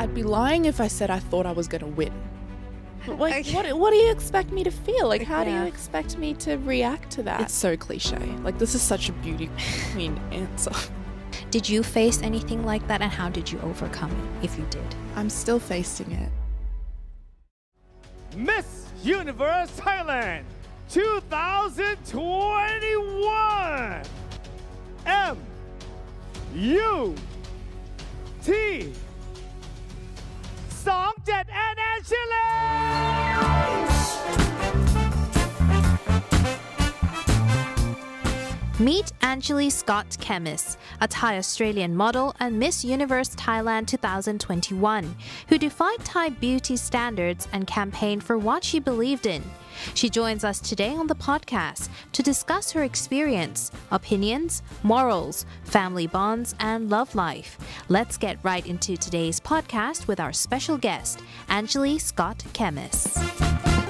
I'd be lying if I said I thought I was going to win. Like, okay. What do you expect me to feel? Like, how do you expect me to react to that? It's so cliche. Like, this is such a beauty queen answer. Did you face anything like that, and how did you overcome it, if you did? I'm still facing it. Miss Universe Thailand 2021! M.U.T. 27 and Anchilee! Meet Anchilee Scott-Kemmis, a Thai Australian model and Miss Universe Thailand 2021, who defied Thai beauty standards and campaigned for what she believed in. She joins us today on the podcast to discuss her experience, opinions, morals, family bonds, and love life. Let's get right into today's podcast with our special guest, Anchilee Scott-Kemmis.